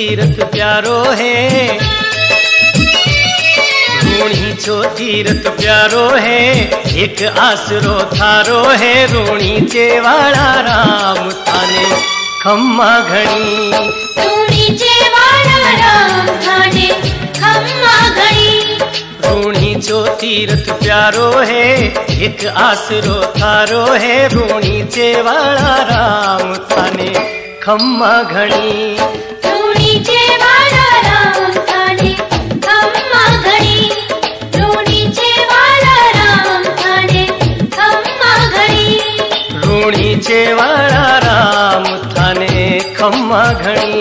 तीर्थ प्यारो है, रूणी छो तीर्थ प्यारो है, एक आसरो थारो है, रूणी चेवाड़ा राम थाने खम्मा घणी। रूणी जो तीर्थ प्यारो है, एक आसरो थारो है, रूणी चेवाड़ा राम थाने खम्मा घणी। रूणी चेवाड़ा राम थाने खम्मा घणी, रूणी चेवाड़ा राम थाने खम्मा घणी, रूणी चेवाड़ा राम थाने खम्मा घणी।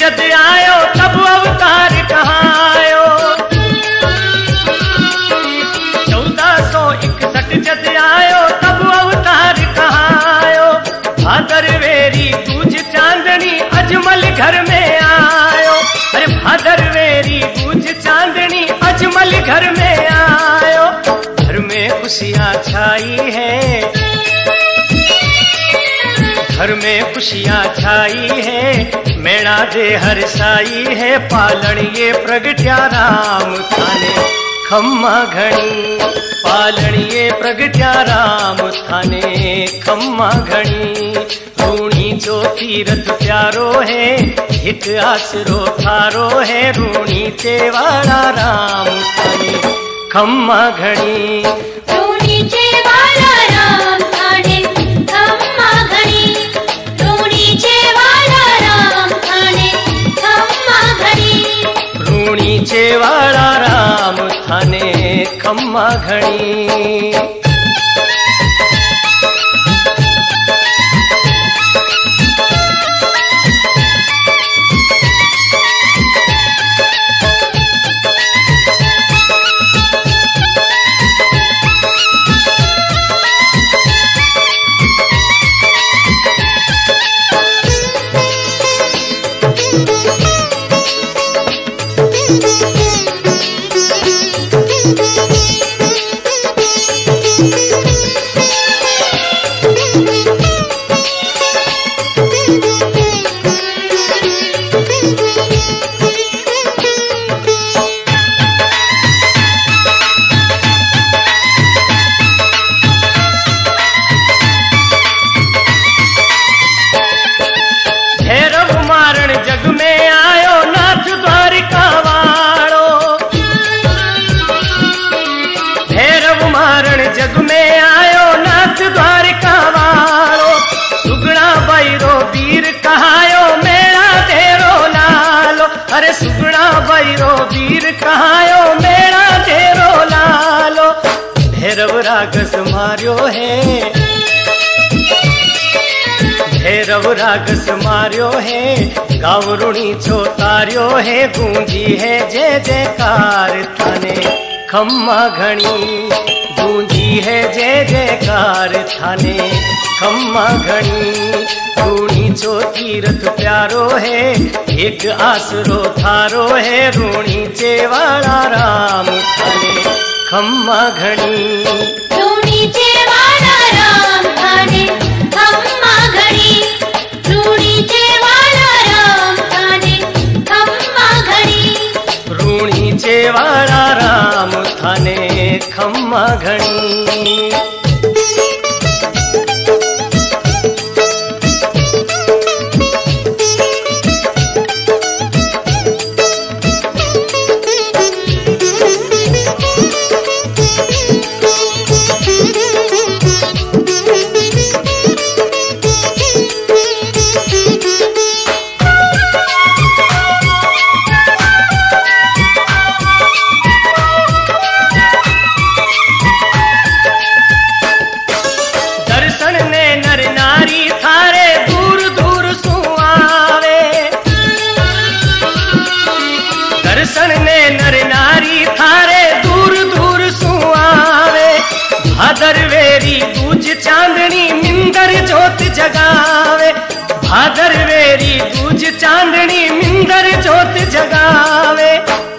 जद आयो तब अवतार कहाँ आयो, 1461 जद आयो तब अवतार कहाँ आयो, भादरवेरी पूज चांदनी अजमल घर में आयो। अरे भादरवेरी पूज चांदनी अजमल घर में आयो, घर में खुशियाँ छाई है, घर में खुशियाँ छाई है, मेणा दे हरसाई है, पालन ये प्रगट्या राम थाने खम्मा घणी, पालन ये प्रगट्या राम थाने खम्मा घणी। रूणी जो तीर्थ प्यारो है, एक आसरो थारो है, रूणी चेवाड़ा राम थाने खम्मा घणी। रूणी चेवाड़ा राम थाने खम्मा घणी, रूणी चेवाड़ा चेवाड़ा राम थाने खम्मा घणी। रागस मार्यो है, भैरव रागस मार्यो है, गावरुणी छो तार्यो है, गूंजी है जय जयकार थाने खम्मा घणी, गूंजी है जय जयकार थाने खम्मा घणी। रूणी छो तीर्थ प्यारो है, एक आसरो थारो है, रूणी चेवाड़ा राम थाने खम्मा घणी। चेवाड़ा राम थाने खम्मा घणी, रूणी चेवाड़ा राम थाने खम्मा घणी, रूणी चेवाड़ा राम थाने खम्मा घणी। चांदनी मिंदर जोत जगावे,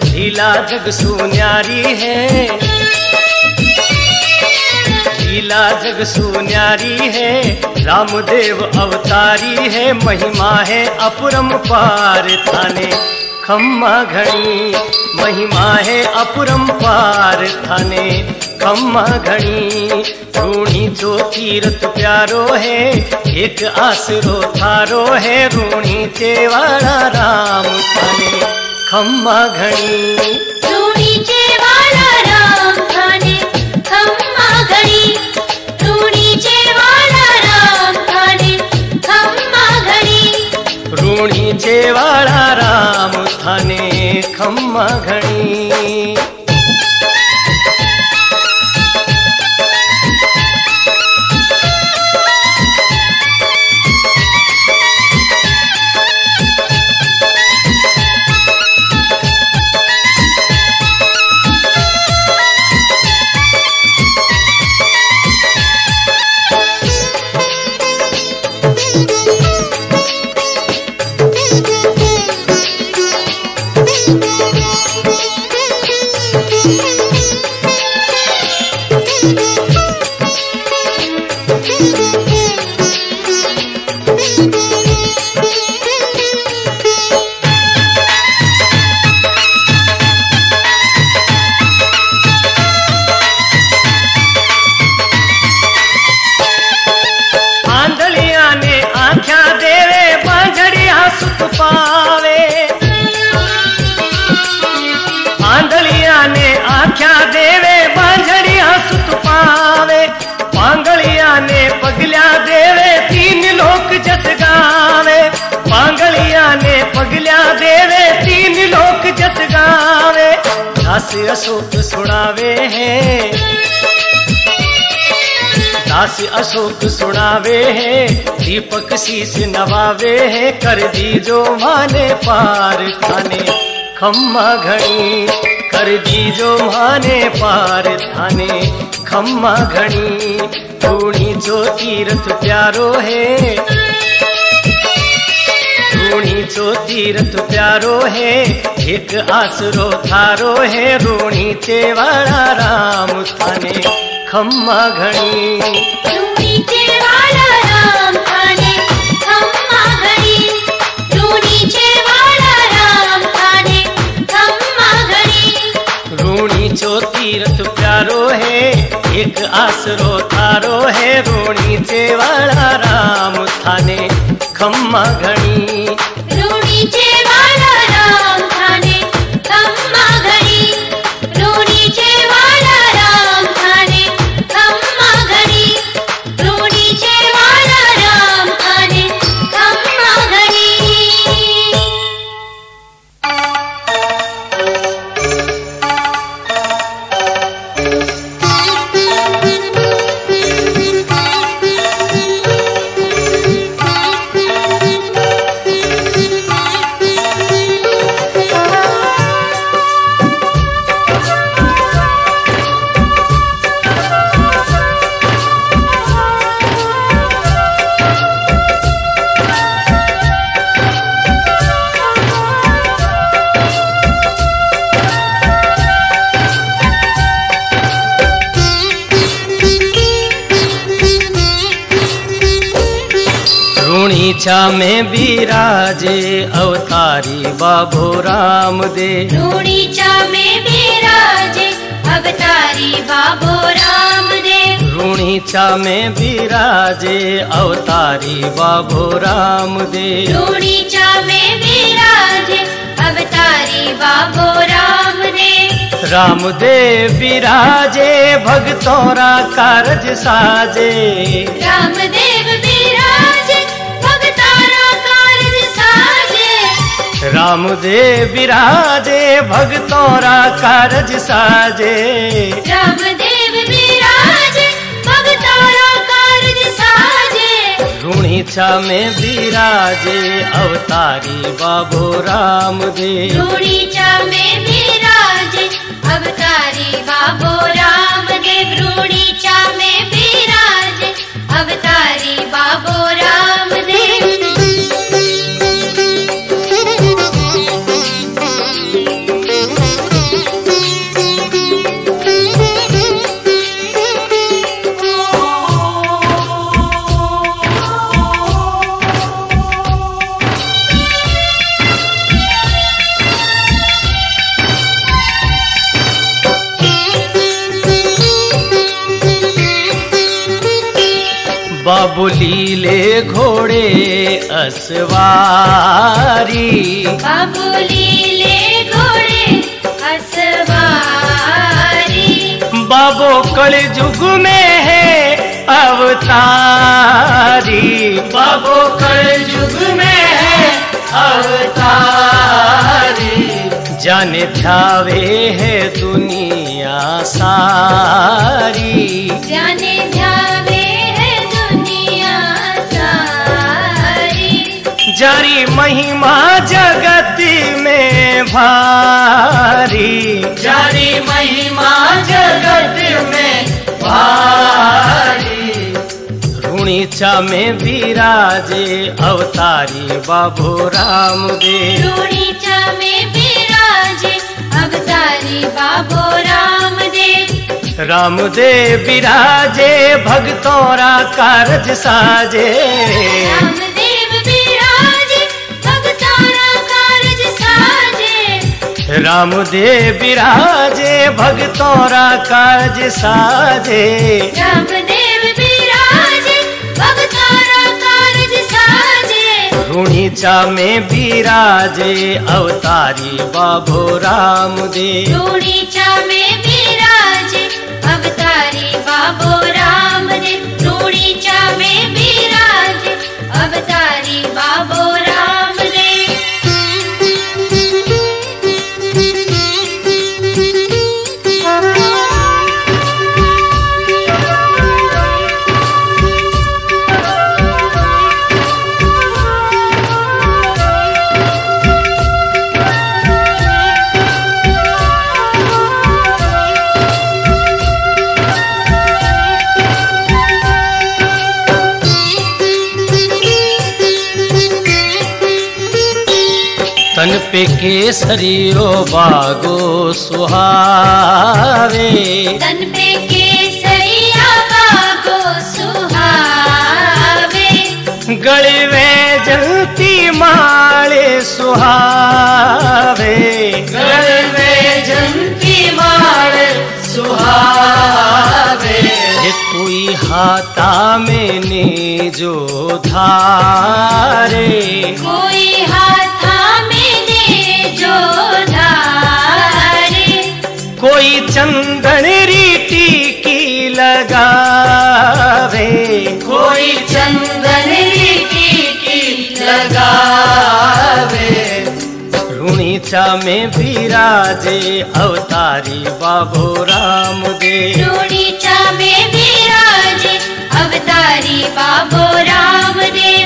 लीला जग सुन्यारी है, लीला जग सुन्यारी है, रामदेव अवतारी है, महिमा है अपरंपार थाने खम्मा घणी, महिमा है अपरंपार थाने खम्मा घणी। रूणी जो तीरथ प्यारो है, एक आसरो थारो है, रूणी चेवाड़ा राम थाने खम्मा घणी, रूणी चेवाड़ा राम थाने खम्मा घणी, रूणी चेवाड़ा राम थाने खम्मा घणी, रूणी चेवाड़ा राम थाने खम्मा घणी। दास अशोक सुनावे हैं, दास अशोक सुनावे हैं, दीपक शीश नवावे हैं, कर दी जो माने पार थाने खम्मा घणी, कर दी जो माने पार थाने खम्मा घणी। रूणी जो तीरथ प्यारो है, रूणी जो तीरथ प्यारो है, एक आसरो थारो है, रूणी चेवाड़ा राम थाने खम्मा घणी, रूणी चेवाड़ा राम थाने खम्मा घणी, रूणी चेवाड़ा राम थाने खम्मा घणी। रूणी जो तीरथ प्यारो है, एक आसरो थारो है, रूणी चेवाड़ा राम थाने खम्मा घणी, रूणी चेवाड़ा राम थाने खम्मा घणी, रूणी चेवाड़ा राम थाने खम्मा घणी, रूणी चेवाड़ा राम थाने खम्मा घणी। रूणीछा में बिराजे अवतारी बाबो रामदेव, रूणीछा में बिराजे अवतारी बाबो रामदेव, रूणीछा में बिराजे अवतारी बाबो रामदेव, रूणीछा में बिराजे अवतारी बाबो रामदेव। रामदेव बिराजे भक्तों रा कारज साजे, रामदेव रामदेव बिराजे भक्तों रा कारज साजे, रामदेव बिराजे भक्तों रा कारज साजे। रूणीछा में बिराजे अवतारी बाबो रामदेव, रूणीछा में बिराजे अवतारी बाबो रामदेव, रूणीछा में बिराजे अवतारी बाबो रामदेव। बाबुलीले घोड़े असवारी, बाबुलीले घोड़े असवारी, बाबो कलजुग में है अवतारी, बाबो कलजुग में है अवतारी, जाने ध्यावे है दुनिया सारी, जाने ध्यावे है दुनिया सारी, जारी महिमा जगत में भारी, जारी महिमा जगत में भारी, ऋणिचा में विराजे अवतारी बाबू रामदेव, ऋणिचा में विराजे अवतारी बाबू रामदेव, रामदेव विराजे भक्तों रा कारज साजे, रामदेव विराजे भक्तों रा कारज साजे, रामदेव विराजे भक्तों रा कारज साजे, रामदेव विराजे भक्तों रा कारज साजे, ऋणिचा में विराजे अवतारी बाबू रामदेव, ऋणिचा में विराजे अवतारी बाबू रामदेव, ऋणिचा में विराजे अवतारी बाबू रामदेव। तन पे केसरियो बागो सुहावे, तन पे केसरिया बागो सुहावे, गले में जलती माले सुहावे, गले में जलती माले सुहावे, तुई हाथा में ने जो धारे, कोई हाथा कोई चंदन रीति की लगावे, कोई चंदन रीति की लगावे, ऋणिचा में विराजे अवतारी बाबू रामदेव, ऋणिचा में विराजे अवतारी बाबू रामदेव,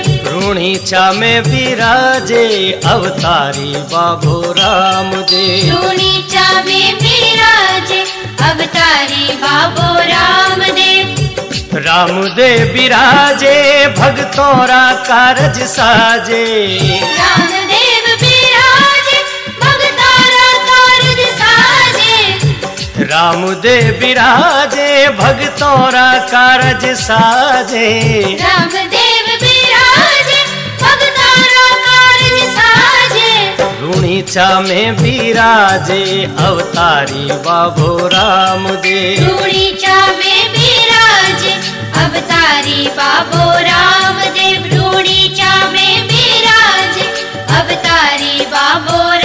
ऋणिचा में विराजे अवतारी बाबू रामदेव, ऋणिचा में विराजे अवतारी बाबू रामदेव, रामदेव विराजे भक्तों रा कारज साजे, रामदेव विराजे भक्तों रा कारज साजे, रामदेव विराजे भक्तों रा कारज साजे, रामदेव विराजे भक्तों रा कारज साजे, ऋणिचा में विराजे अवतारी बाबू रामदेव, ऋणिचा में विराजे अवतारी बाबू रामदेव, ऋणिचा में विराजे अवतारी बाबू रामदेव।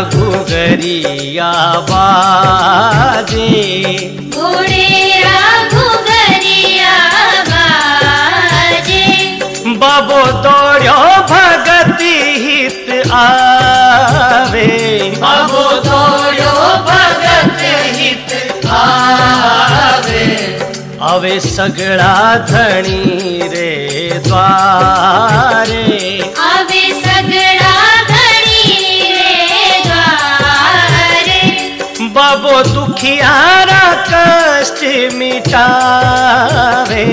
घुघरिया बाजे, घोड़ेरा घुघरिया बाजे, बाबो दौड़ो भगति हित आवे, बाबो दौड़ो भगति हित आवे, आवे सगड़ा धनी रे द्वारे, आवे सगड़ा बाबो दुखियारा कष्ट कष्ट मिटावे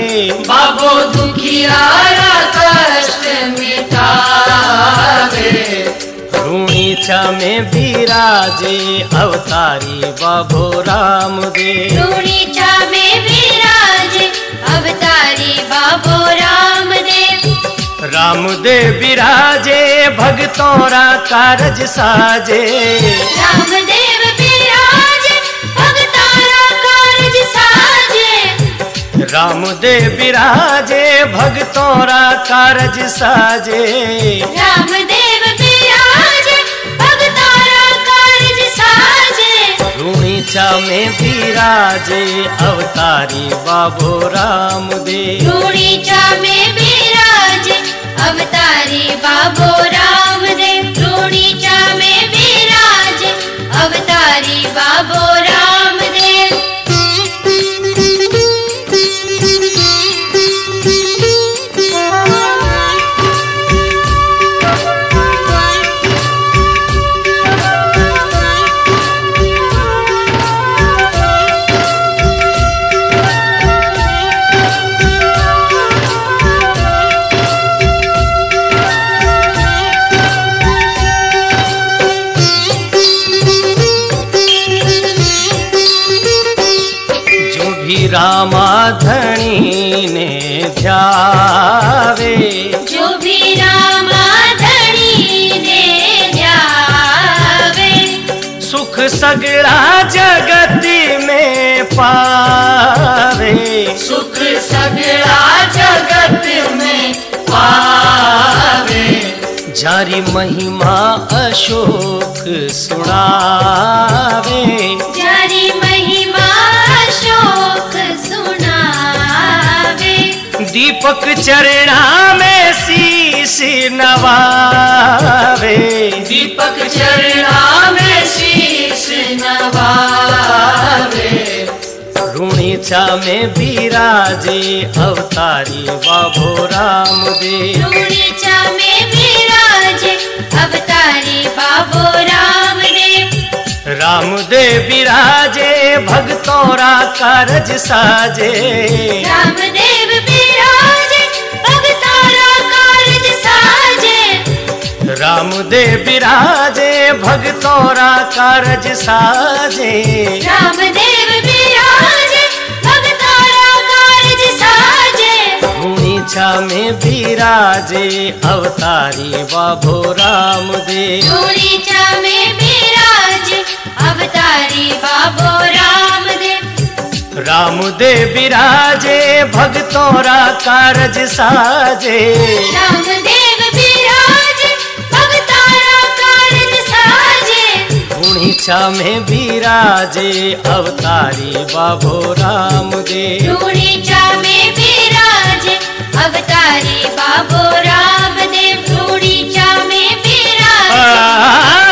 बाबो दुखियारा कष्ट मिटावे। रूणीचा में विराजे अवतारी बाबो रामदेव, रूणीचा में विराजे अवतारी बाबो रामदेव। रामदेव विराजे भक्तों रा कारज साजे, रामदेव विराजे भक्तों रा कारज साजे। रामदेव विराजे भक्तों रा कारज साजे, रामदेव विराजे भक्तों रा कारज साजे। रूणीचा में विराजे अवतारी बाबो रामदेव, रूणीचा में विराजे अवतारी बाबो रामदेव। रूणीचा में विराज अवतारी बाबो रामदेव। रामा धणी ने ध्यावे, जो भी रामा धणी ने ध्यावे। सुख सगड़ा जगत में पावे, सुख सगड़ा जगत में पावे। जारी महिमा अशोक सुनावे, जारी महिमा दीपक चरणा में शीश नवावे, दीपक चरणा में शीश नवावे। रूणीचा में विराजे अवतारी बाबो रामदेव, रूणीचा में विराजे अवतारी बाबो रामदेव। रामदेव विराजे भक्तों रा कारज साजे, रामदेव रामदेव विराजे भक्तों रा कारज साजे, रामदेव विराजे भक्तों रा कारज साजे। रूणीचा में विराजे अवतारी बाबो रामदेव, रूणीचा में विराजे अवतारी बाबो रामदेव। रामदेव विराजे भक्तों रा कारज साजे, रामदेव विराजे। रूणीचा में विराजे अवतारी बाबो रामदेव, रूणीचा में विराजे अवतारी बाबो रामदेव। रूणीचा में विराजे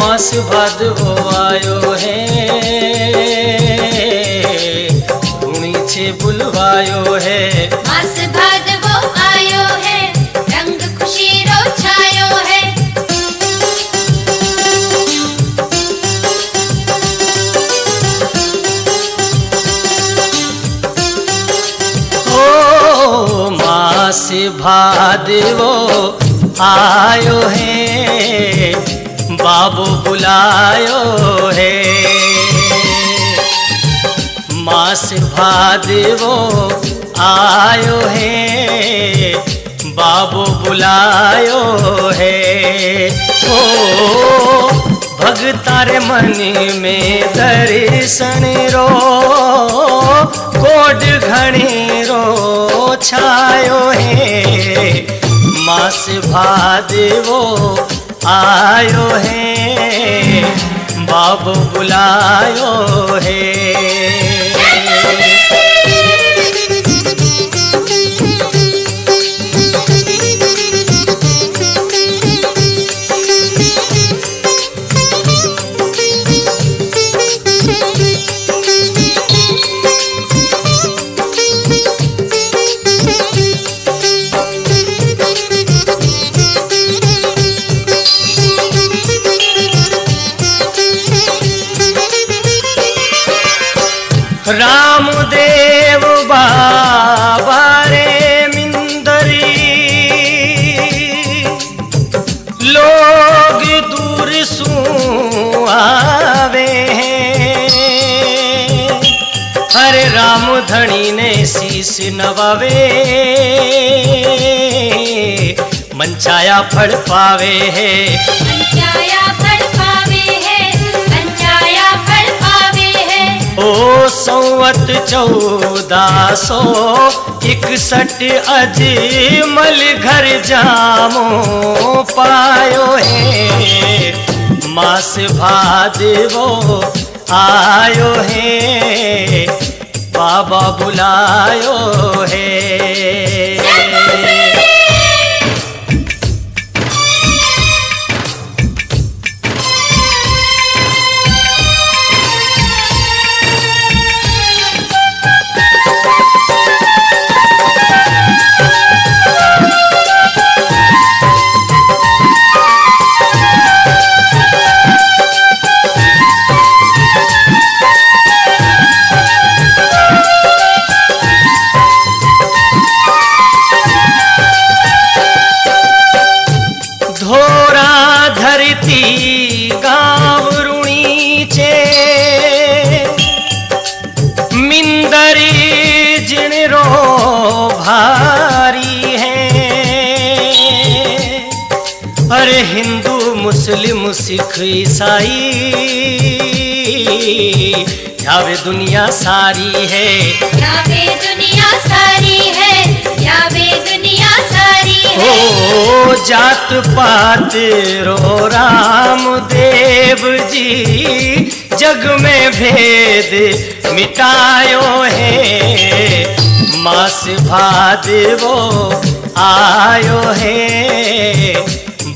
मास भादवो आयो है, रूणीचे बुलवायो है। मास भादवो आयो है, रंग खुशी रो छायो है। ओ मास भादवो आयो है, बाबू बुलायो है। मास भादवो आयो है, बाबू बुलायो है। ओ भगतारे मनी में दर्शन रो कोड घनी रो छायो है मास भादेवो आयो है बाबू बुलायो है। रामदेव बाबा रे मिंदरी लोग दूर सू आवे हैं हरे राम धनी ने शीश नवावे मनचाया फल पावे है। ओ संवत 1461 अजमल घर जामो पायो है मास भादवो आयो है बाबा बुलायो है। मुस्लिम सिख ईसाई यावे दुनिया सारी है यावे दुनिया सारी है यावे दुनिया सारी है। ओ जात पात रो राम देव जी जग में भेद मिटायो है मास भादवो आयो है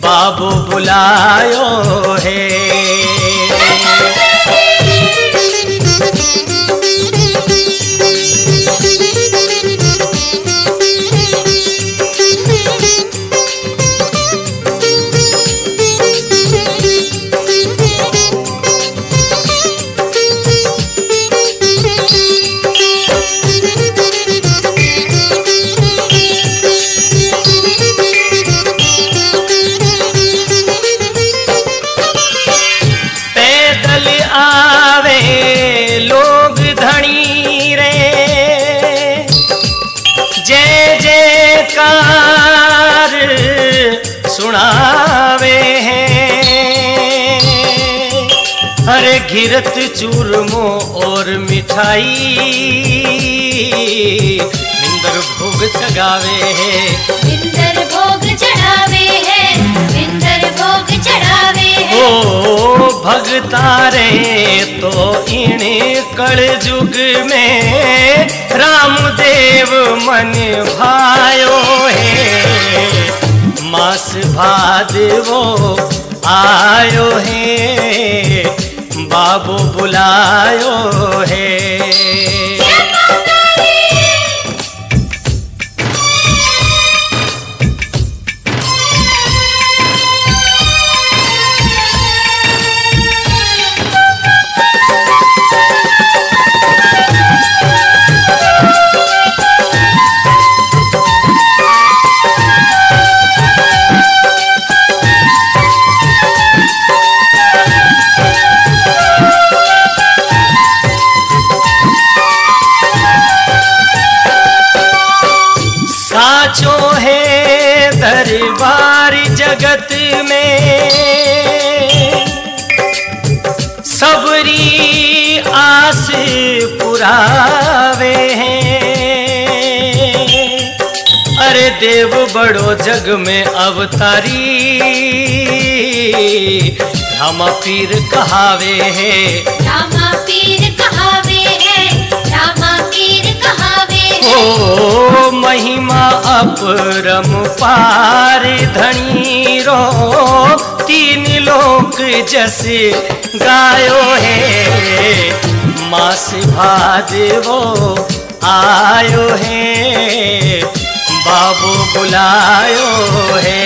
बाबू बुलायो है। गिरत चूरमो और मिठाई मिंदर भोग चढ़ावे है मिंदर भोग चढ़ावे है मिंदर भोग चढ़ावे है। ओ भगतारे तो इन कलयुग में रामदेव मन भायो है मास भादवो आयो है बाबू बुलायो है। अपनी आस पुरावे हैं। अरे देव बड़ो जग में अवतारी रामा पीर कहावे हैं, रामा पीर कहावे हैं, रामा पीर कहावे हैं। ओ महिमा अपरम पार धनी रो तीन लोक जैसे गायो है। मास भादेवो आयो है, बाबू बुलायो है।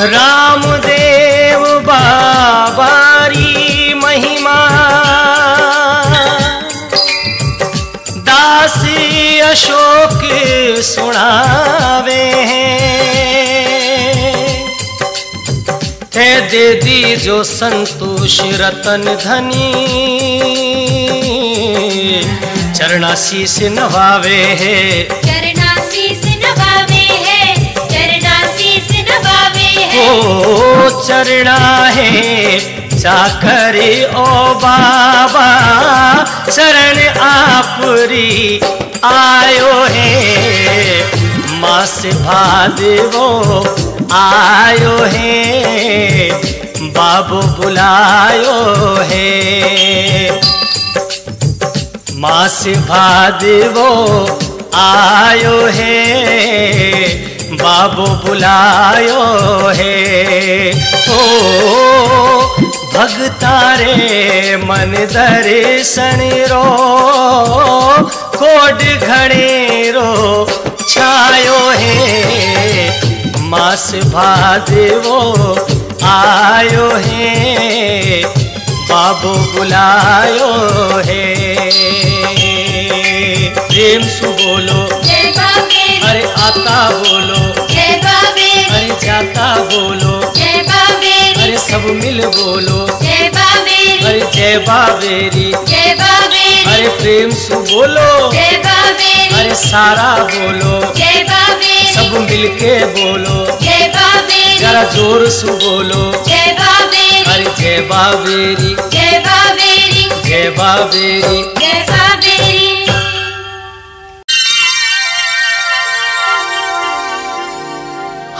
रामदेव बाबारी महिमा दासी अशोक सुनावे हैं। दे दी जो संतोष रतन धनी चरणाशीष नवावे हैं, चरणा है चाकरी ओ बाबा शरण आपरी आयो है। मास भादेवो आयो है, बाबू बुलायो है। मास भादेवो आयो है, बाबू बुलायो है। ओ भगतारे मन दर्शन रो कोड घड़े रो छायो है। मास भादेवो आयो है, बाबू बुलायो है। प्रेम सु बोलो, अरे आता बोलो, अरे जाता बोलो, अरे सब मिल बोलो, अरे जय बाबेरी, अरे प्रेम सु बोलो, अरे सारा बोलो, सब मिलके बोलो, जरा जोर सु बोलो, अरे जय बाबेरी, जय बाबेरी, जय बाबेरी।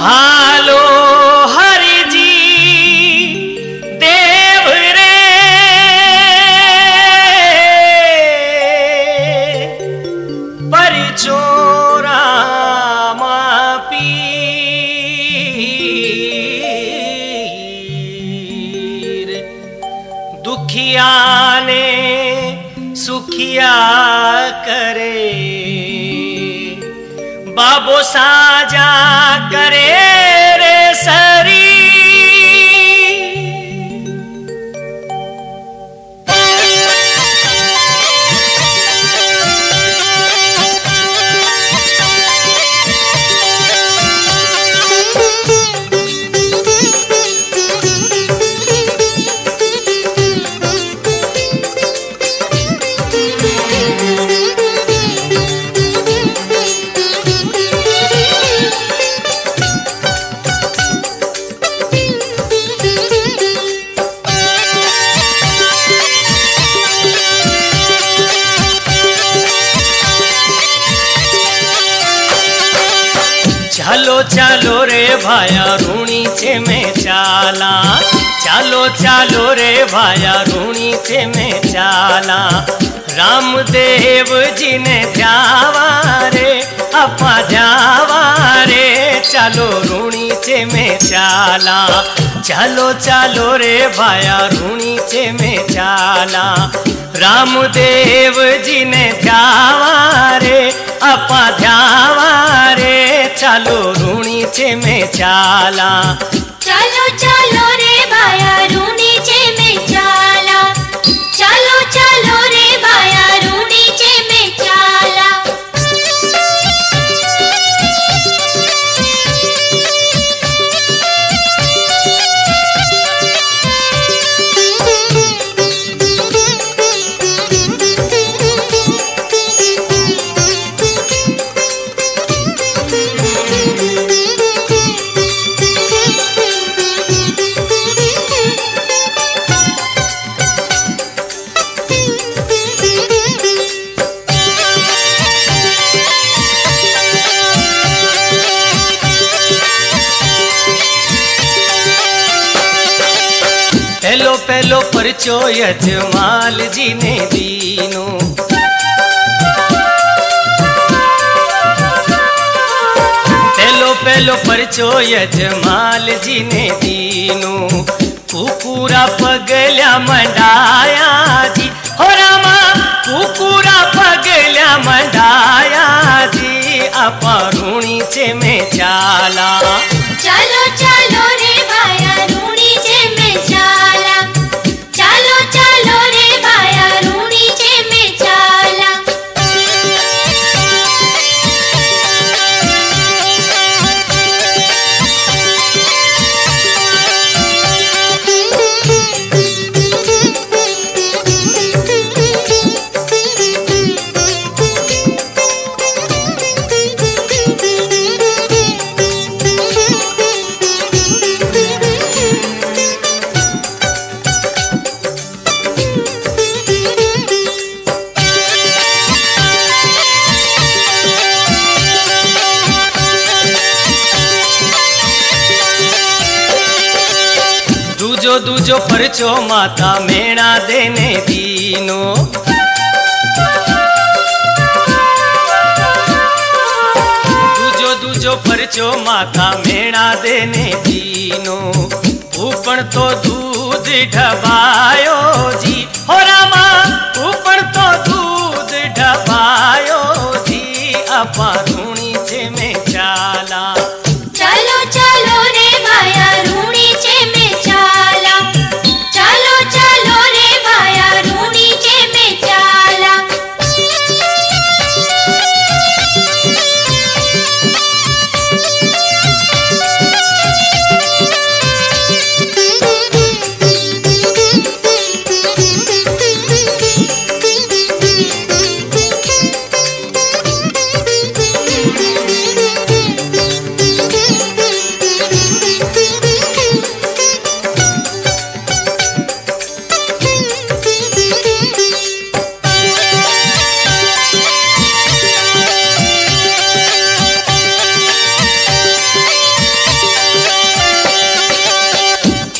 हालो हरि जी देव रे परिचो रामा पीर दुखिया ने सुखिया करे बाबो साजा करे रे सरी। चलो रे भाया रूणी छे में चाला, चलो चलो रे भाया रूणी छे में चाला। रामदेव जी ने ध्यावा रे अपा ध्यावा रे, चलो रूणी छे में चाला, चलो चलो रे भाया रूणी छे में चाला। रामदेव जी ने ध्यावा रे अपा ध्यावा रे, चलो रूणीचे में चाला, चलो चलो रे भाया रूणीचे में चाला, खर्चो यजमाल जी ने दीनो। पहलो पहलो परचो यजमाल जी ने दीनो। कुकुरा पगल्या मंडाया जी हो रामा, कुकुरा पगल्या मंडाया जी। अपरूणी छे में चाला, चलो चलो रे भाया रूणी छे में चाला, चलो चलो रे भाया रूणी छे में चाला। दूजो परचो माता मेणा देने दीनो। दूजो दूजो परचो माता मेणा देने दीनो। ऊपर तो दूध ढबायो जी हो रामा, ऊपर तो दूध ढबायो जी। अपरूणी छे में चाला, चलो चलो रे माया रूणी छे में चाला,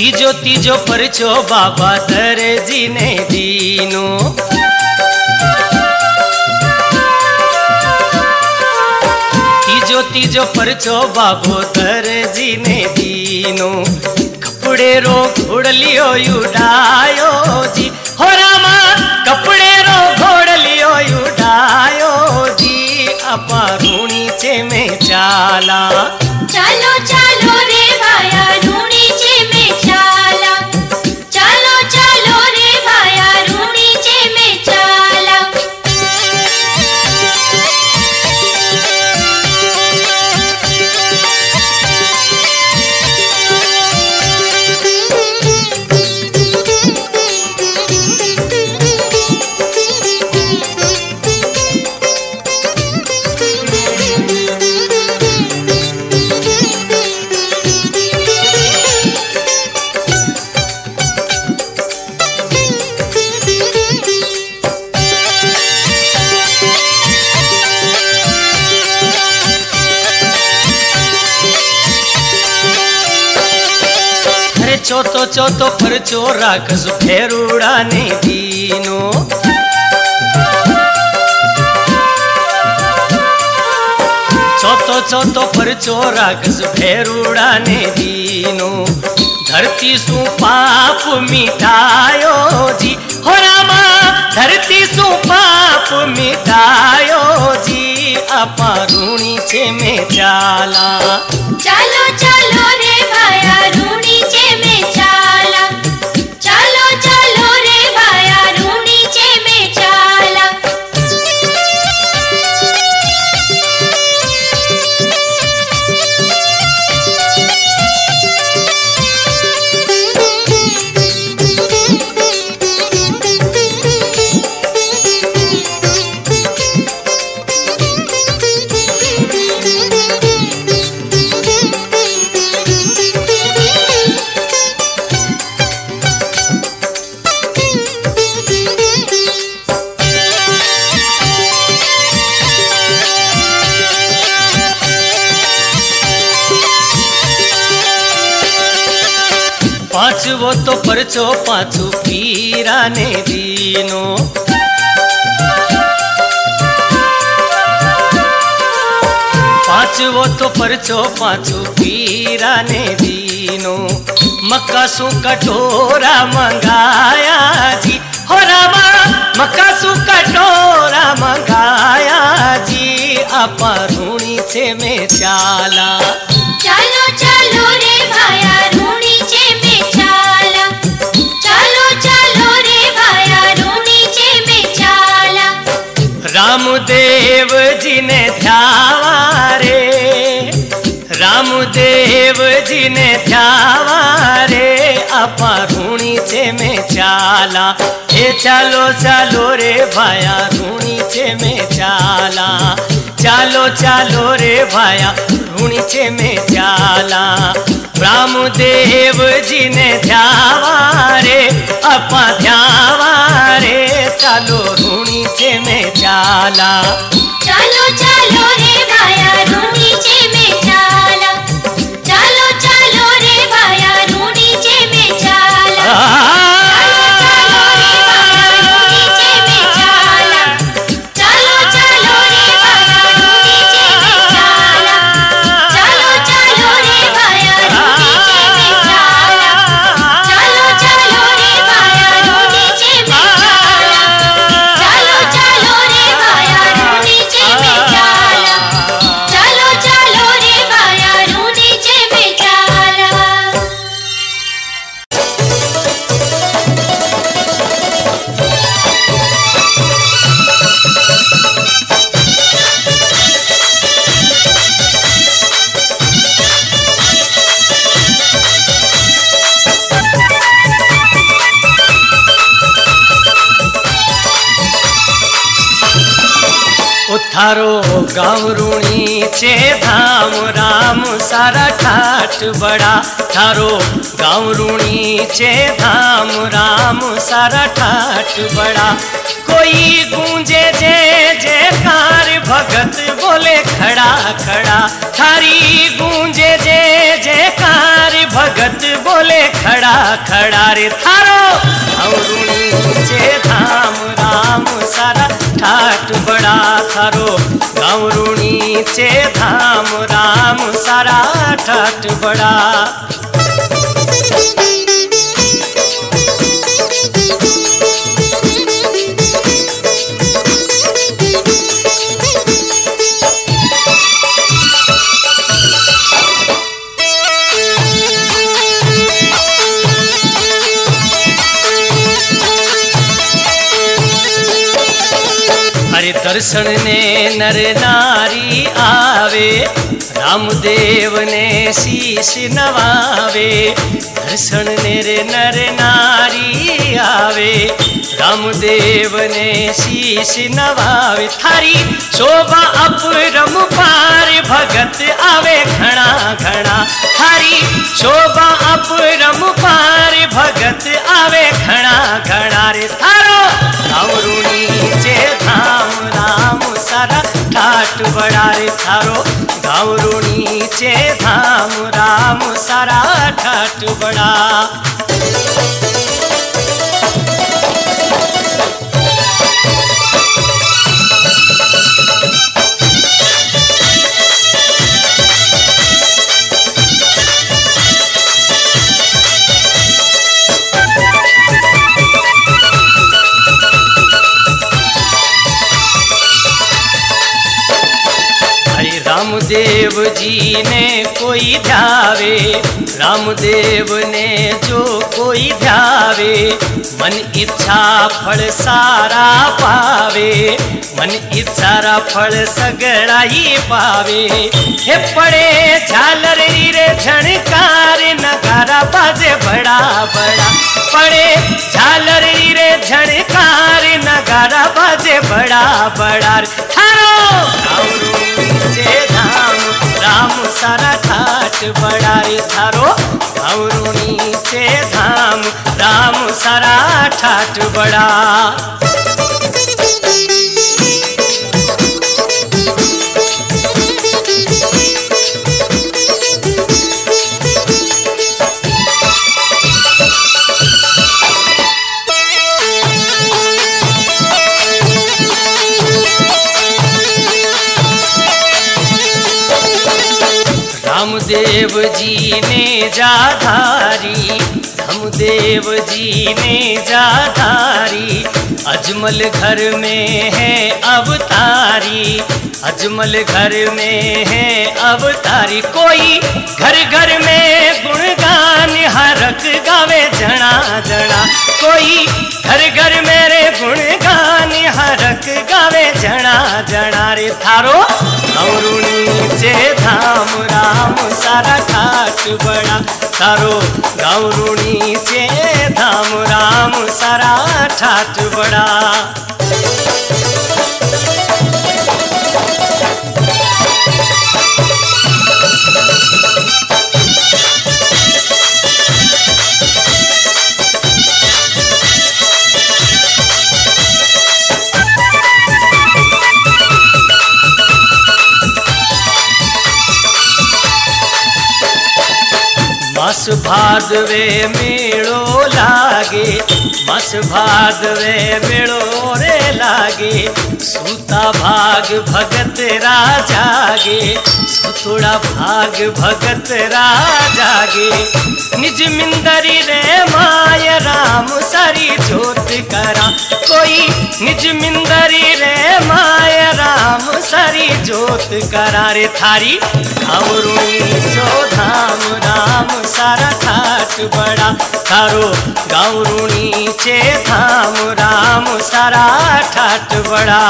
तीजो तीजो परचो बाबा दरजी ने दीनो। तीजो तीजो परचो बाबो दरजी ने दीनो। कपड़े रो घोड़लियो उड़ायो जी हो रामा, कपड़े रो घोड़लियो उड़ायो जी। अपरूणी छे में चाला, चलो चलो रे भाया रूणी छे में चाला, चलो चलो रे भाया रूणी छे में चाला। चौथो चौथो परचो राखस फेरुड़ा ने दीनो। चौथो चौथो परचो राखस फेरुड़ा ने दीनो। धरती सु पाप मिटायो जी हो रामा, धरती सु पाप मिटायो जी। अपरूणी छे में चाला, चलो चलो रे भाया रूणी छे में चाला, चलो चलो रे भाया रूणी छे में चाला। पांचवो तो परचो पाछू पीरा ने दीनो, पांचवो तो परचो पाछू पीरा ने दीनो। मक्का सु कटोरा मंगाया जी हो रामा, मक्का सु कटोरा मंगाया जी। आपा रूणी छे में चाला, चालो चालो रे भाया रूणी छे में चाला, चालो चालो रे भाया रूणी छे में चाला। रामदेव जी ने ध्यावा रे, रामदेव जी ने ध्यावा रे। आपा रूणी छे में चाला, ए चालो चालो रे भाया रूणी छे में चाला, चालो चालो रे भाया रूणी छे में चाला। रामदेव जी ने ध्यावा रे, अपा ध्यावा रे, चालो रूणी छे में चाला, चालो चालो रे भाया रूणी छे में चाला, चालो चालो रे भाया रूणी छे में चाला। थारो गाँव रूणी छे धाम राम सारा ठाठ बड़ा, थारो गाँव रूणी छे धाम राम सारा ठाठ बड़ा। कोई गूंजे जे जयकार भगत बोले खड़ा खड़ा, थारी गूंजे जे जयकार भगत बोले खड़ा खड़ा रे। थारो गाँव रूणी छे धाम राम सारा ठाठ बड़ा, थारो गाँव रूणी छे धाम राम सारा ठाठ बड़ा। दर्शन ने नर नारी आवे, रामदेव ने शीश नवावे, दर्शन ने रे नर नारी आवे, रामदेव ने शीश नवावे। थारी शोभा अपरम पार भगत आवे घना घना, थारी शोभा अपरम पार भगत आवे घना घना रे। थारो गाँव रूणी छे धाम राम सारा ठाठ बड़ा रे, थारो गाँव रूणी छे धाम राम सारा ठाठ बड़ा। रामदेव जी ने कोई ध्यावे, रामदेव ने जो कोई ध्यावे, मन इच्छा फल सारा पावे, मन इच्छा रा फल सगड़ा ही पावे। हे पड़े झालर रे झणकार नगारा बाजे बड़ा बड़ा, पड़े झालर रे झणकार नगारा बाजे बड़ा बड़ा। धाम राम सारा ठाठ बड़ा रे, थारो गाँव रूणी छे धाम राम सारा ठाठ बड़ा। रामदेव जी ने जाधारी, रामदेव जी ने जाधारी, अजमल घर में है अवतारी, अजमल घर में है अवतारी। कोई घर घर में गुणगान हरक गावे जना जना, कोई घर घर मेरे गुणगान हरक गावे जना जना। रे थारो गौरुणी चे धाम राम सारा खाट बड़ा, थारो गौरुणी चे धाम राम सारा ठाट बड़ा। मस भादवे मेलो लागे, मस भादवे मेलो रे लागे, सूता भाग भगत राजा गे, सुथोड़ा भाग भगत राजा गे। निज मिंदरी रे माय राम सारी जोत करा, कोई निज मिंदरी रे माय राम सारी जोत करा। रे थारी गौरुणी सो धाम राम सारा खाट बड़ा, थारो गौरुणी चे धाम राम सारा ठाट बड़ा।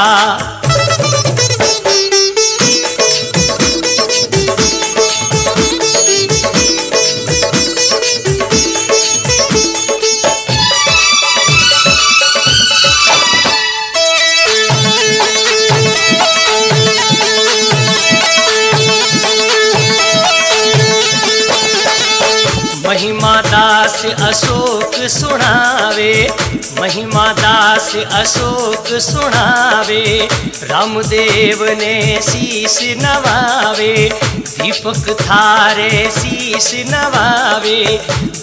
महिमा दास अशोक सुनावे, महिमा दास अशोक सुनावे, रामदेव ने शीश नवावे, दीपक थारे शीश नवावे।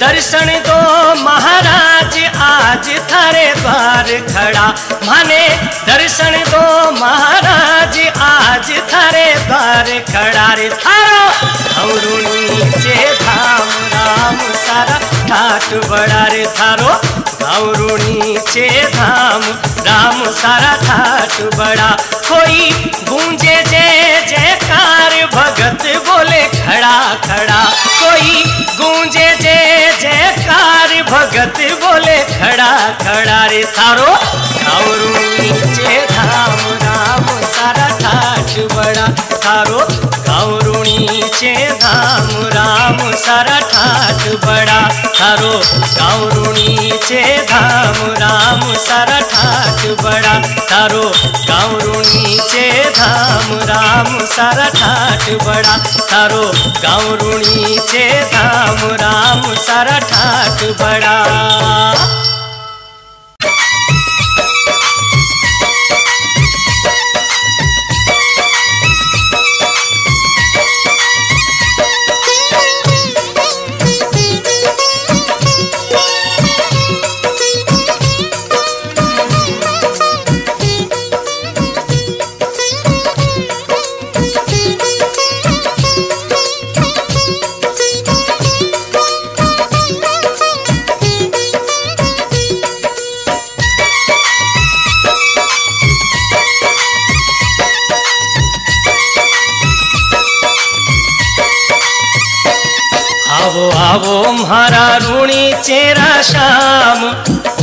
दर्शन दो महाराज आज थारे द्वार खड़ा, माने दर्शन दो महाराज आज थारे द्वार खड़ा। रे थारो गौरुणी चे धाम राम सारा ठाट बड़ा, रे थारो गौरुणी चे धाम राम सारा ठाट बड़ा। कोई गूंजे जय जयकार भगत बोले खड़ा खड़ा, कोई गूंजे जय जयकार भगत बोले खड़ा खड़ा। रे थारो गौरुणी चे धाम राम सारा ठाट बड़ा, थारो गौरुणी चे धाम राम सारा ठाट बड़ा, थारो गौरुणी चे धाम राम सारा ठाट बड़ा, थारो गौरुणी चे धाम राम सारा ठाट बड़ा, थारो गौरुणी चे धाम राम सारा ठाट बड़ा। आवो म्हारा रूणी चेरा श्याम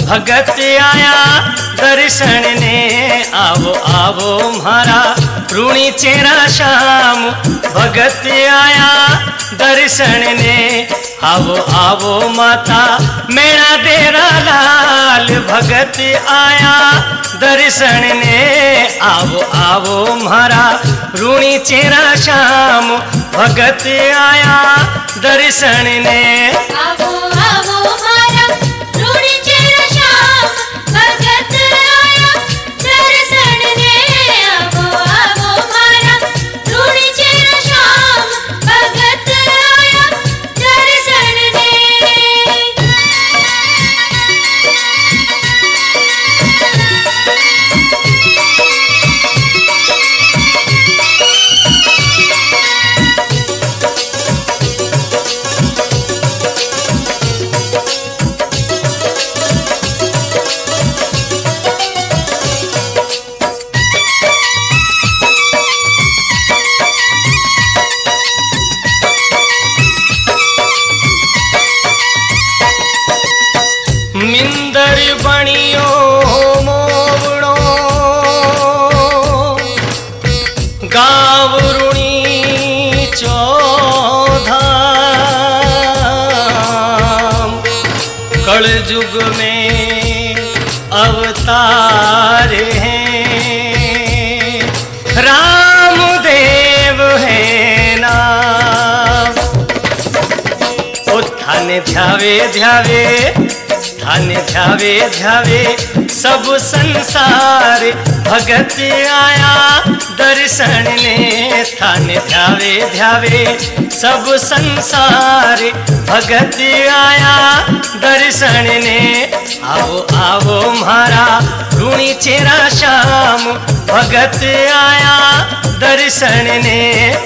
भगत आया दर्शन ने, आवो आवो म्हारा रूणी चेरा श्याम भगत आया दर्शन ने। आवो आवो माता मेरा डेरा लाल भगत आया दर्शन ने, आवो आवो म्हारा रूणी चेरा श्याम भगत आया दर्शन ने। आवो आवो म्हारा रूणी चेरा श्याम भगत आया दर्शन ने, आवो आवो म्हारा रूणी चेरा श्याम भगत आया दर्शन ने। ध्यावे ध्यावे धन ध्यावे ध्यावे सब संसार भगत आया दर्शन ने। धन ध्यावे ध्यावे सब संसार भगत आया दर्शन ने। आओ आओ म्हारा रूणी चेरा श्याम भगत आया दर्शन ने। आओ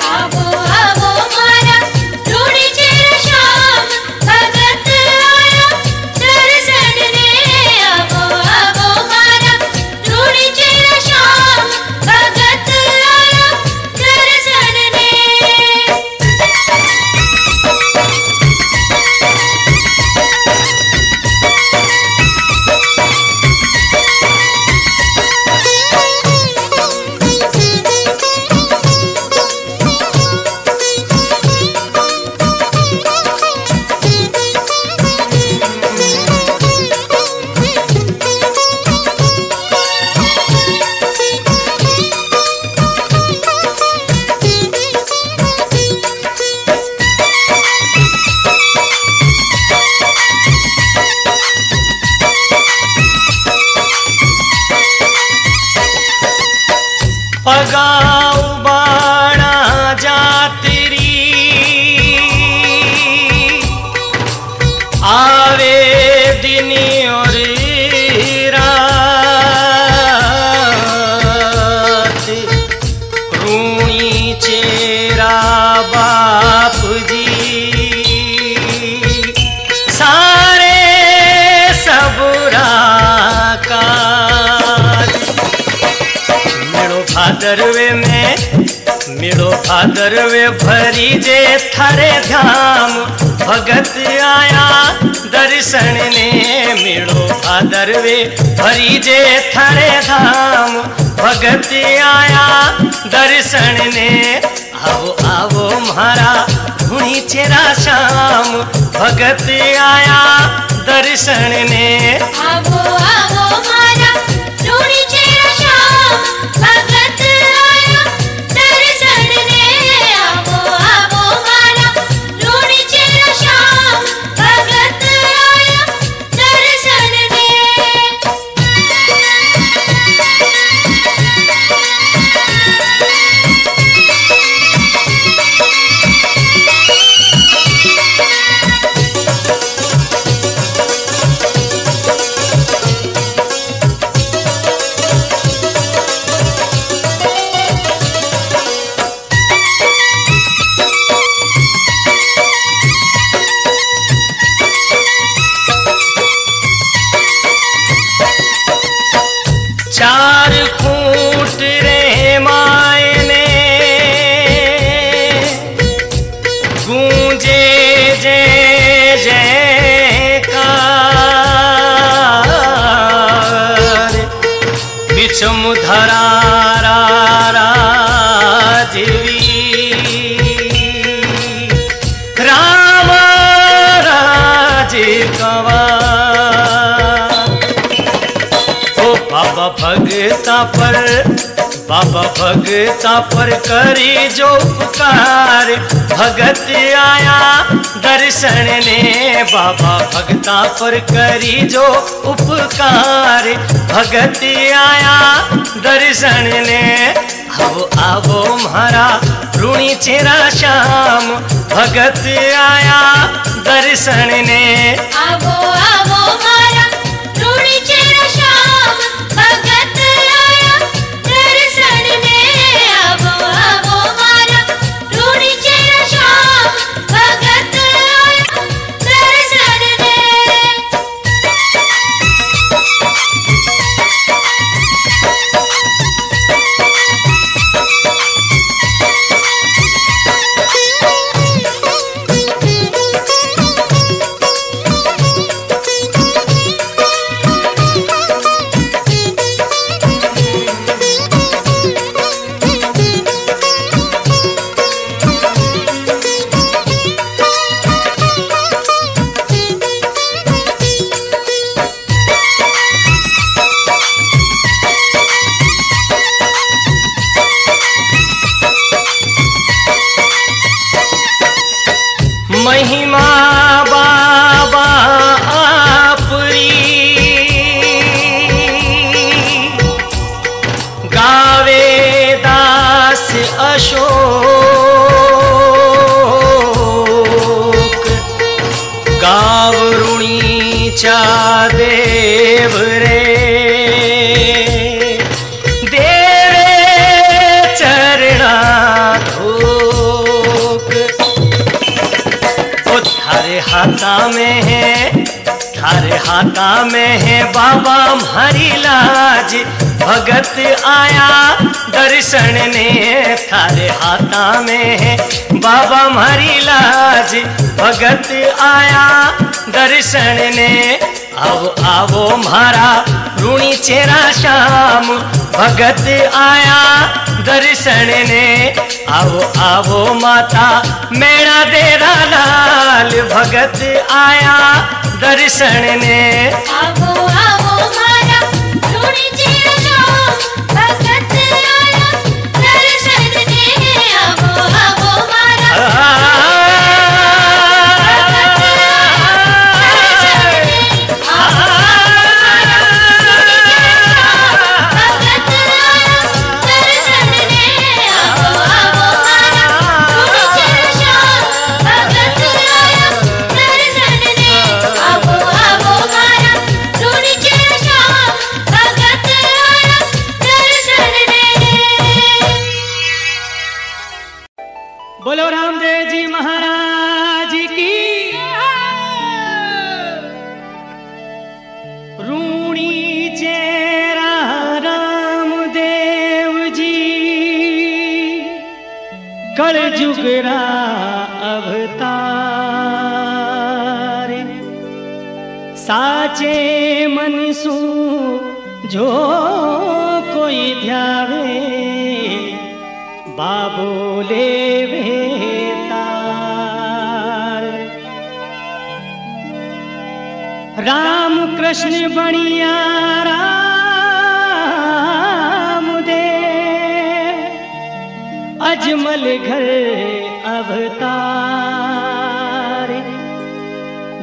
आओ म्हारा रूणी चेरा श्याम भगत आया दर्शन ने। आओ आओ म्हारा रूणी चेरा श्याम भगत आया दर्शन ने। पगाऊ बाणा जातरी आवे दिनी और रात रूणी चेरा बाप जी सारे सबरा का। भादरवे में मिलो भादरवे भरी जे थारे धाम भगत आया दर्शन ने। मिलो भादरवे भरी जे थारे धाम भगत आया दर्शन ने। आओ आओ म्हारा रूणी चेरा श्याम भगत आया दर्शन ने। आओ आओ म्हारा रूणी चेरा श्याम भगत आया दर्शन ने। आवो आवो म्हारा रूणी चेरा श्याम भगत आया दर्शन ने। चार खूंट रे मायने गूंजे जय जयकार बिचम धरा राजीवी राम राजी कवा। बाबा भगता पर करी जो उपकार भगत आया दर्शन ने। बाबा भगता पर करी जो उपकार भगत आया दर्शन ने। आओ आओ म्हारा रूणी चेरा श्याम भगत आया दर्शन ने। आओ आओ म्हारा रूणी चेरा श्याम भगत अशोक गावरुणी चा देव रे देवे चरणा धोक। ओ थारे हाथा में है, थारे हाथा में है बाबा हमारी लाज। भगत आया दर्शन ने थारे हाथा में है बाबा हमारी लाज। भगत आया दर्शन ने अब आवो म्हारा रूणी चेरा श्याम। भगत आया दर्शन ने आवो आवो माता मेरा देरा लाल। भगत आया दर्शन ने आवो आवो म्हारा रूणी चेरा श्याम। भगत आया दर्शन ने आवो आवो म्हारा जो कोई ध्यावे बाबो लेवे तार। राम कृष्ण बनिया राम देव अजमल घर अवतार।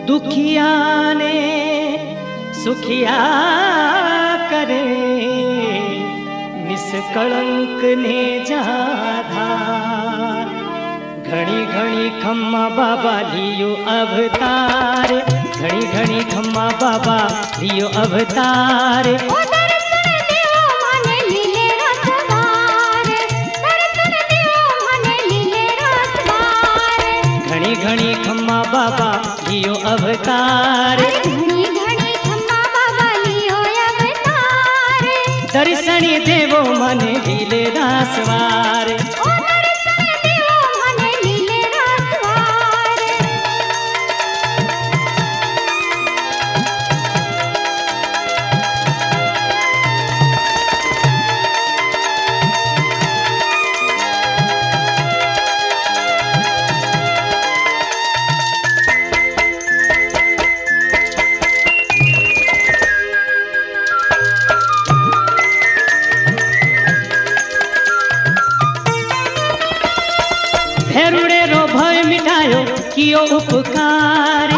दुखिया ने सुखिया निष्कलंक ने जाधार। घड़ी घड़ी खम्मा बाबा लियो अवतार। घड़ी घड़ी खम्मा बाबा लियो अवतार। घड़ी घड़ी खम्मा बाबा लियो अवतार। दर्शन देवो मने लीले रासवार। ओ दर्शन देवो मने लीले रासवार। कियो उपकार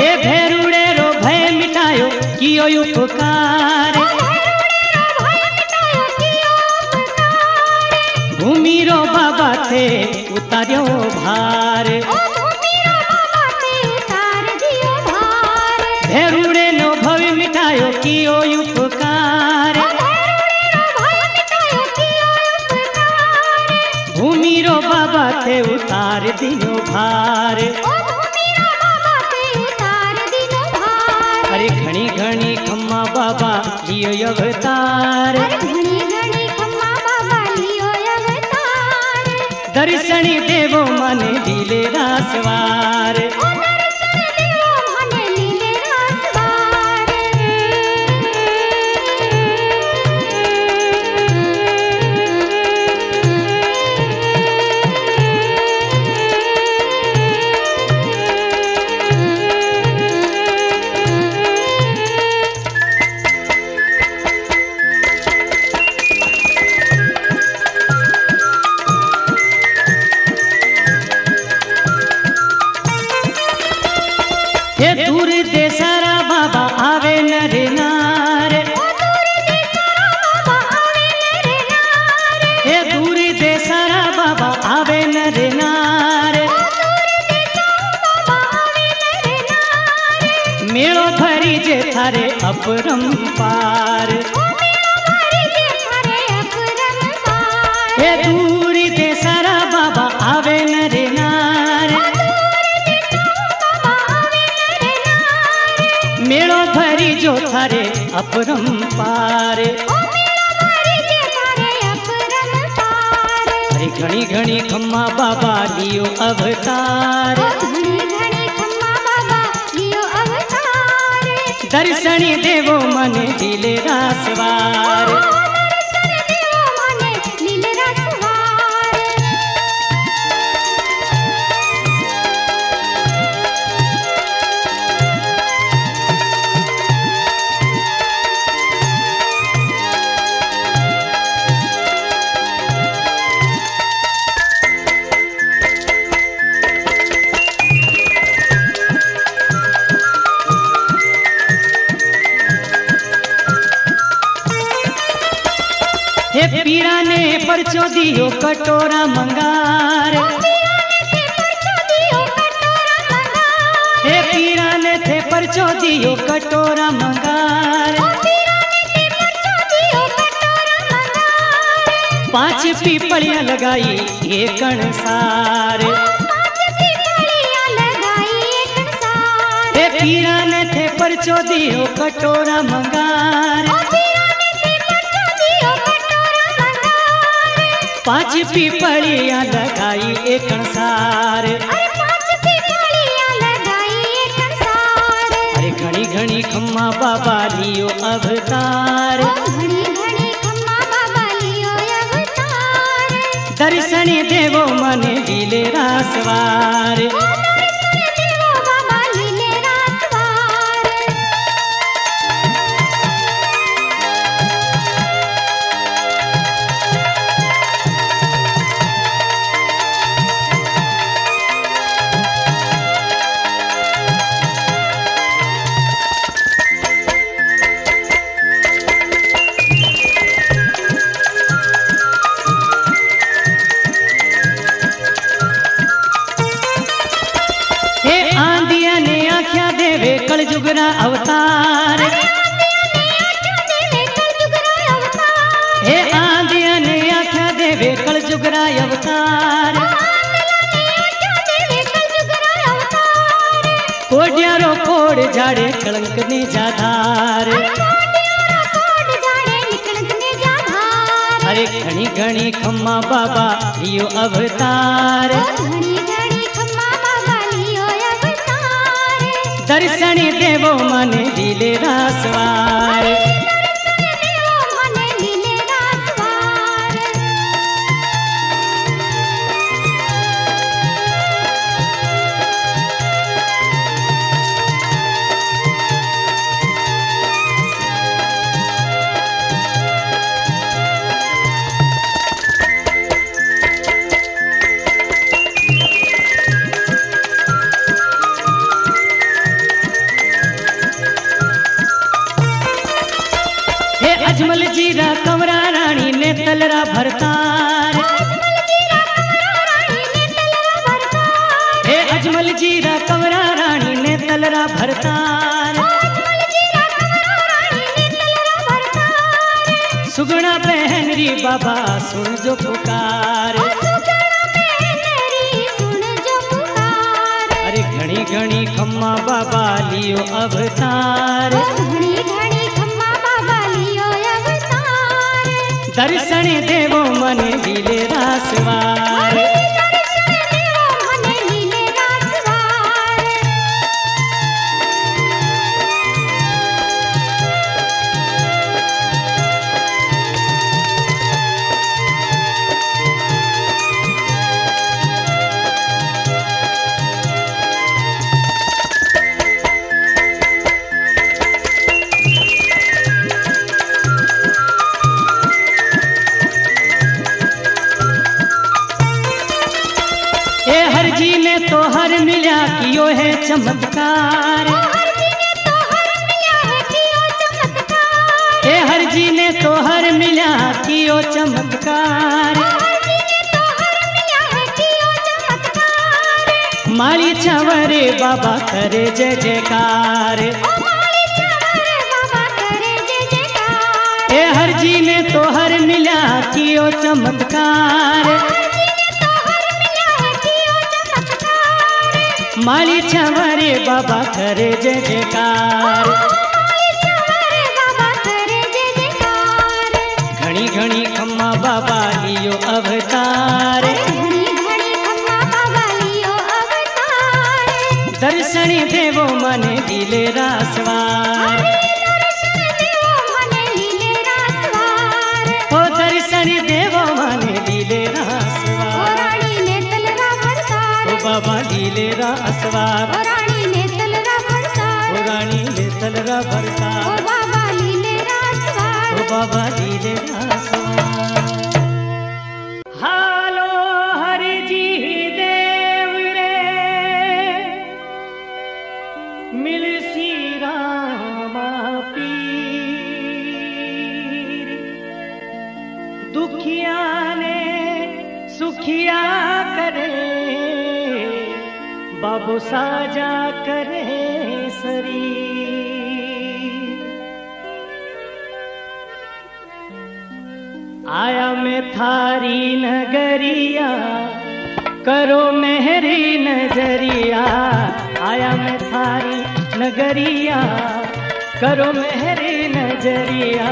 ए भेरुड़े रो भय मिटायो कियो उपकार। भूमि रो बाबा थे उतार्यो भार। भेरुड़े नो भय मिटायो कियो उपकार। भूमिरो बाबा थे उतार दिनो भार। अरे घणी घणी खम्मा बाबा लियो अवतार। दर्शन देवो मने लीले रासवार। है अपरंपार। हे दूरी दे सारा बाबा आवे नरे नार। मेड़ो भरी जो थारे अपरंपार। अरे घणी घणी खम्मा बाबा लियो अवतार। दर्शनी देवो मन दिल रासवार। पीरा ने परचो दियो कटोरा मंगार। हे पीरा ने थे परचो दियो कटोरा मंगार। पांच पीपड़िया लगाई एक कणसार। हे पीरा ने थे परचो दियो कटोरा मंगार। पांच पीपड़िया लगाई एक सार। अरे घणी घणी खम्मा बाबा लियो अवतार। दर्शनी देवो मन लीले रासवार। कलजुगरा अवतार। हे आंधिया ने आख्या देवे कलजुगरा अवतार। कोडिया रो कोड जाड़े कलंक ने जाधार। अरे घणी घणी खम्मा बाबा लियो अवतार। दर्शनी देवो मन लीले रासवार। अजमल जीरा कंवरा रानी ने तलरा भरतार। हे अजमल जीरा कंवरा रानी ने तलरा भरतार। सुगुणा बहन री बाबा सुन जो पुकार। अरे घणी घणी खम्मा बाबा लियो अवतार। दर्शनी देवो मन लीले रासवार। तो हर मिला कियो है चमत्कार। हे हर जी ने तो हर मिला कियो चमत्कार। माली छवरे बाबा करे जय जयकार। कियो चमत्कार, माली छवरे बाबा करे जय जयकार। घणी घणी खम्मा बाबा लियो अवतार, दर्शन देवो मने दिले रासवार। बाबा ढीले रा असवार, रानी ने तलरा भरता, रानी ने तलरा भरता, बाबा ढीले रा असवार, बाबा ढीले रा असवार। हालो हरि जी देव रे मिल सी रामा पीर, दुखिया ने सुखिया करे, बाबू साजा करे सरी। आया मैं थारी नगरिया, करो मेहरी नजरिया, आया मैं थारी नगरिया, करो मेहरी नजरिया,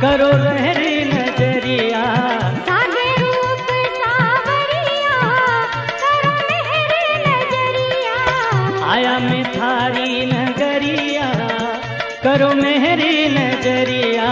करो मेरी नजरिया, सागे रूप सावरिया, करो मेरी नजरिया, आया मैं थारी नगरिया, करो मेरी नजरिया, आया मैं थारी नगरिया, करो मेरी नजरिया।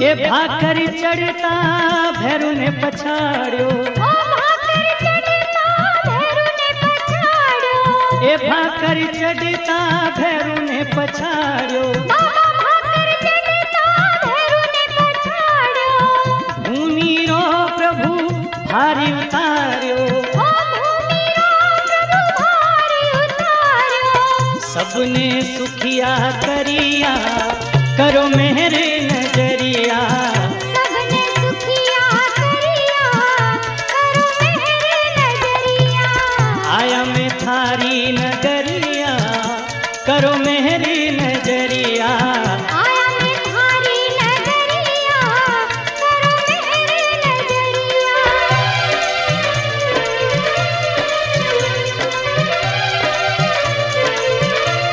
ये भाकर चढ़ता भैरू ने पछाड़ो, ये भाकर चढ़ता भैरू ने पछाड़ो, भूमि रो प्रभु भारी उतार्यो, सबने सुखिया करिया, करो मेरे नजरिया, सबने सुखिया करिया, करो मेरे नजरिया, आया मैं थारी नगरिया, करो मेरे नजरिया, आया मैं थारी नगरिया, करो मेरे नजरिया।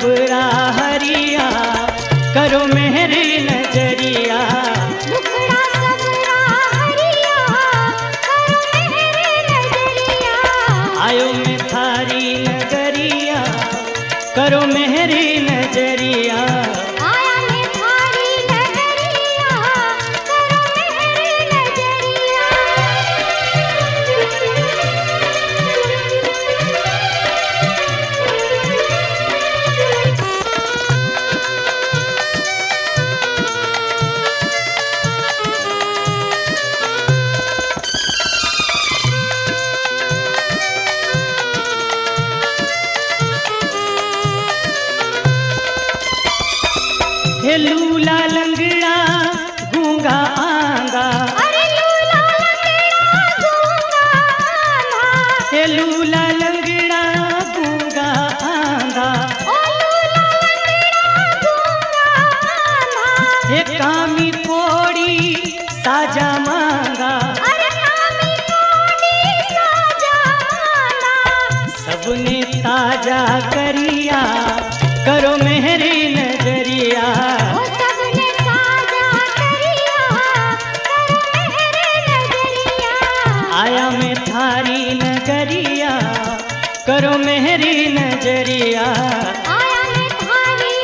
दुबरा हरिया करो मेहर नजरिया। आयो मैं थारी नगरिया करो मेहर नजरिया। लूला लंगड़ा गूंगा आंगा, अरे लूला लंगड़ा गूंगा आंगा, लूला लंगड़ा गूंगा आंगा, ओ लूला लंगड़ा गूंगा आंगा। हे कामी कोड़ी साजा मांगा, अरे कामी कोड़ी साजा मांगा। सबने ताजा करिया करो मेहरी नजरिया। आया मैं थारी नगरिया करो मेहरी नजरिया। आया मैं थारी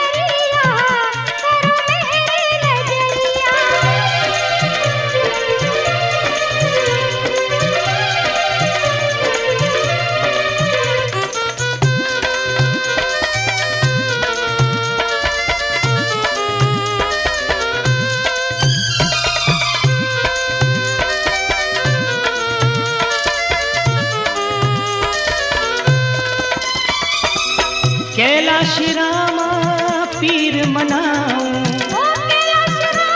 नगरिया करो मेहरी कैलाश रामा पीर मनाऊं, ओ कैलाश रामा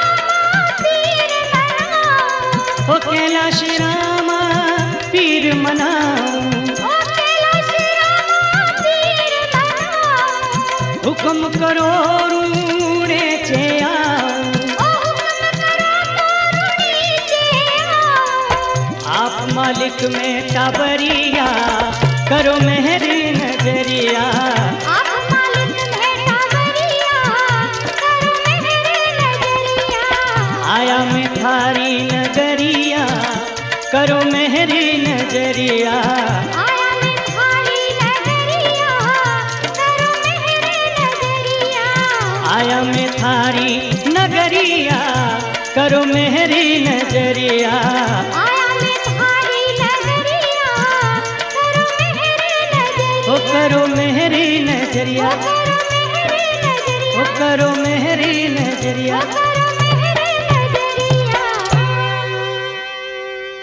पीर मनाऊं, ओ कैलाश रामा पीर मनाऊं, ओ कैलाश रामा पीर मनाऊं। हुक्म करो रूणे चे आऊं, ओ हुक्म करो रूणे चे आऊं। आप मालिक में टाबरिया करो मेहर नजरिया। आप मालिक में टाबरिया करो मेहर नजरिया। आया मैं थारी नगरिया करो मेहर नजरिया। आया मैं थारी नगरिया करो मेहर नजरिया। आया मैं थारी नगरिया करो मेहर नजरिया। ओ करो मेहरी नजरिया, ओ करो मेहरी नजरिया।